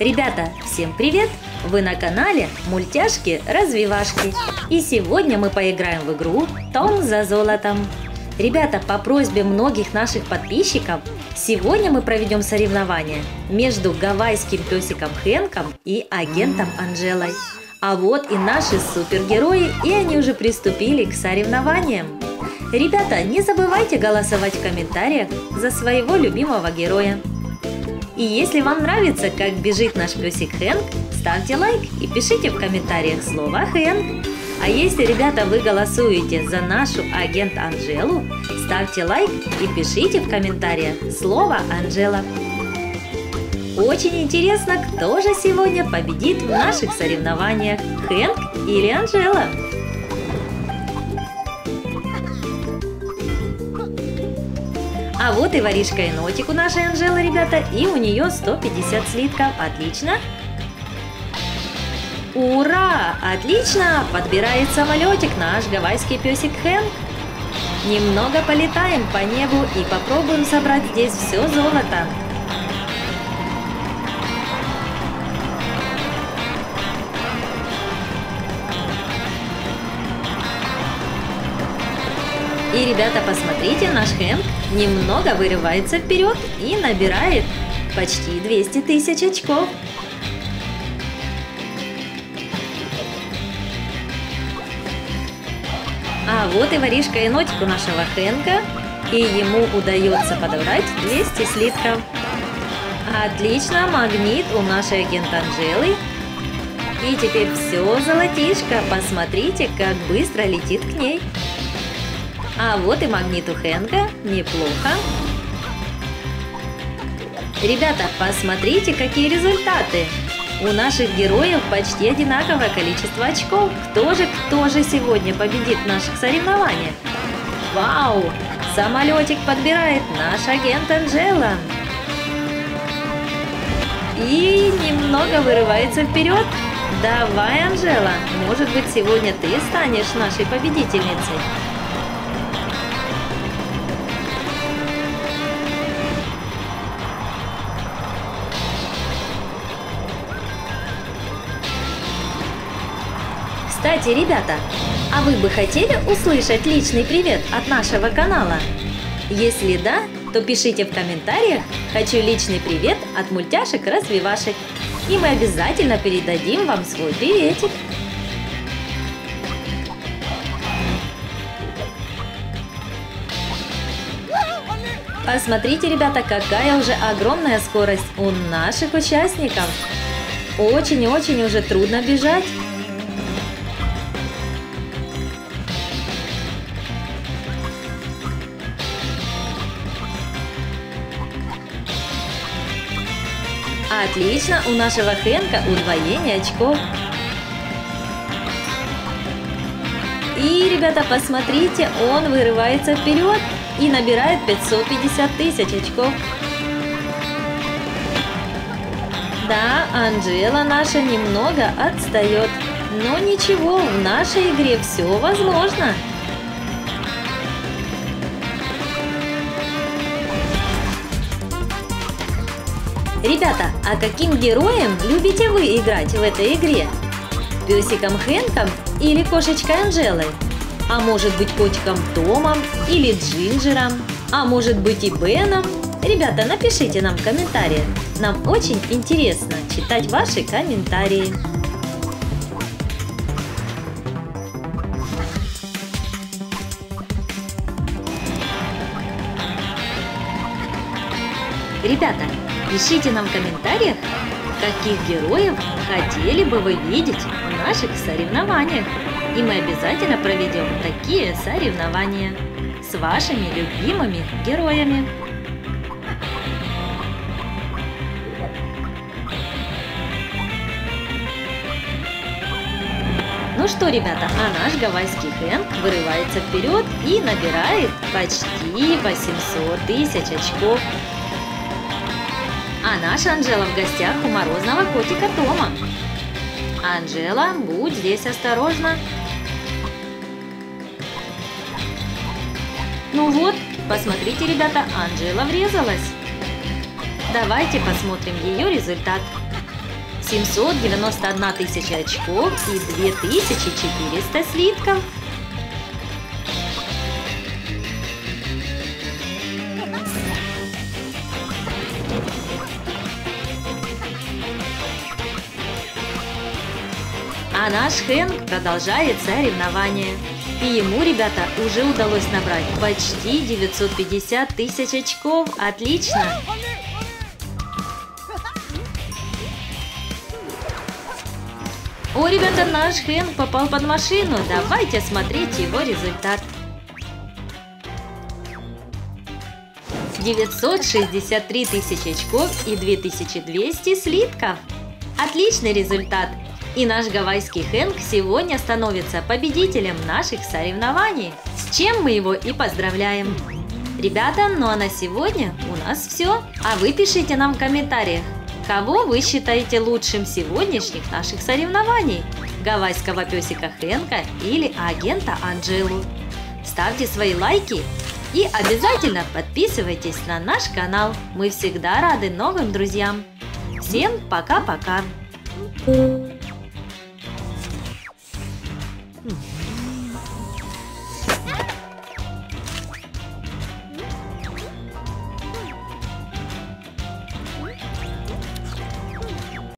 Ребята, всем привет! Вы на канале Мультяшки Развивашки. И сегодня мы поиграем в игру «Том за золотом». Ребята, по просьбе многих наших подписчиков, сегодня мы проведем соревнование между гавайским песиком Хэнком и агентом Анджелой. А вот и наши супергерои, и они уже приступили к соревнованиям. Ребята, не забывайте голосовать в комментариях за своего любимого героя. И если вам нравится, как бежит наш песик Хэнк, ставьте лайк и пишите в комментариях слово «Хэнк». А если, ребята, вы голосуете за нашу агент Анджелу, ставьте лайк и пишите в комментариях слово «Анджела». Очень интересно, кто же сегодня победит в наших соревнованиях, Хэнк или Анджела? А вот и воришка енотик у нашей Анджелы, ребята, и у нее 150 слитков. Отлично! Ура! Отлично! Подбирает самолетик наш гавайский песик Хэнк. Немного полетаем по небу и попробуем собрать здесь все золото. И, ребята, посмотрите, наш Хэнк немного вырывается вперед и набирает почти 200 тысяч очков. А вот и воришка енотик у нашего Хэнка, и ему удается подобрать 200 слитков. Отлично, магнит у нашей агент Анджелы. И теперь все золотишко, посмотрите, как быстро летит к ней. А вот и магнит у Хэнка. Неплохо. Ребята, посмотрите, какие результаты. У наших героев почти одинаковое количество очков. Кто же сегодня победит в наших соревнованиях? Вау! Самолетик подбирает наш агент Анджела. И немного вырывается вперед. Давай, Анджела, может быть, сегодня ты станешь нашей победительницей. Кстати, ребята, а вы бы хотели услышать личный привет от нашего канала? Если да, то пишите в комментариях «Хочу личный привет от мультяшек развивашек», и мы обязательно передадим вам свой приветик. Посмотрите, ребята, какая уже огромная скорость у наших участников. Очень и очень уже трудно бежать. Отлично, у нашего Хэнка удвоение очков. И, ребята, посмотрите, он вырывается вперед и набирает 550 тысяч очков. Да, Анджела наша немного отстает, но ничего, в нашей игре все возможно. Ребята, а каким героем любите вы играть в этой игре? Песиком Хэнком или кошечкой Анджелой? А может быть, котиком Томом или Джинджером? А может быть, и Беном? Ребята, напишите нам в комментариях. Нам очень интересно читать ваши комментарии. Ребята, пишите нам в комментариях, каких героев хотели бы вы видеть в наших соревнованиях. И мы обязательно проведем такие соревнования с вашими любимыми героями. Ну что, ребята, а наш гавайский Хэнк вырывается вперед и набирает почти 800 тысяч очков. А наша Анджела в гостях у морозного котика Тома. Анджела, будь здесь осторожна. Ну вот, посмотрите, ребята, Анджела врезалась. Давайте посмотрим ее результат. 791 тысяча очков и 2400 слитков. А наш Хэнк продолжает соревнование. И ему, ребята, уже удалось набрать почти 950 тысяч очков. Отлично! О, ребята, наш Хэнк попал под машину. Давайте смотреть его результат. 963 тысячи очков и 2200 слитков. Отличный результат! И наш гавайский Хэнк сегодня становится победителем наших соревнований, с чем мы его и поздравляем. Ребята, ну а на сегодня у нас все. А вы пишите нам в комментариях, кого вы считаете лучшим сегодняшних наших соревнований – гавайского песика Хэнка или агента Анджелу. Ставьте свои лайки и обязательно подписывайтесь на наш канал. Мы всегда рады новым друзьям. Всем пока-пока!